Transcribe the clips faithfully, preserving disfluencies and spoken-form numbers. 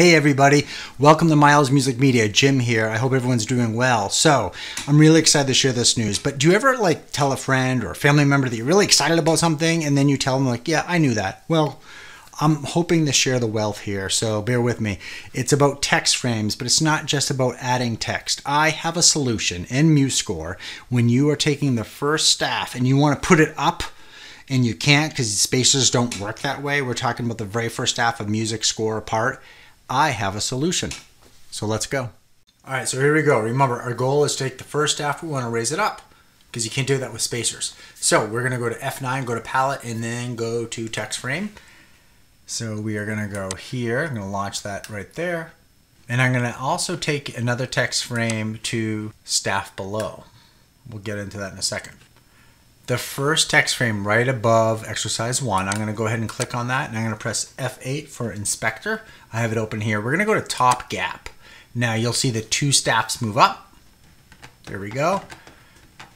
Hey everybody, welcome to Miles Music Media. Jim here. I hope everyone's doing well. So I'm really excited to share this news, but do you ever like tell a friend or a family member that you're really excited about something and then you tell them like, yeah, I knew that. Well, I'm hoping to share the wealth here, so bear with me. It's about text frames, but it's not just about adding text. I have a solution in MuseScore when you are taking the first staff and you want to put it up and you can't because spacers don't work that way. We're talking about the very first staff of MuseScore part. I have a solution. So let's go. All right, so here we go. Remember, our goal is to take the first staff, we want to raise it up because you can't do that with spacers. So we're gonna go to F nine, go to palette, and then go to text frame. So we are gonna go here, I'm gonna launch that right there. And I'm gonna also take another text frame to staff below. We'll get into that in a second. The first text frame right above exercise one, I'm gonna go ahead and click on that and I'm gonna press F eight for inspector. I have it open here. We're gonna go to top gap. Now you'll see the two staffs move up. There we go.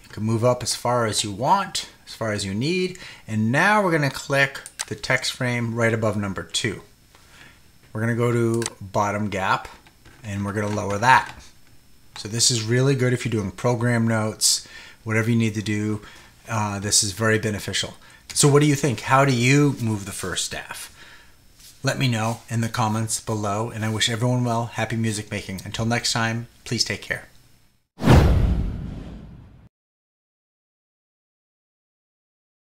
You can move up as far as you want, as far as you need. And now we're gonna click the text frame right above number two. We're gonna go to bottom gap and we're gonna lower that. So this is really good if you're doing program notes, whatever you need to do. Uh, this is very beneficial. So what do you think? How do you move the first staff? Let me know in the comments below, and I wish everyone well. Happy music making. Until next time, please take care.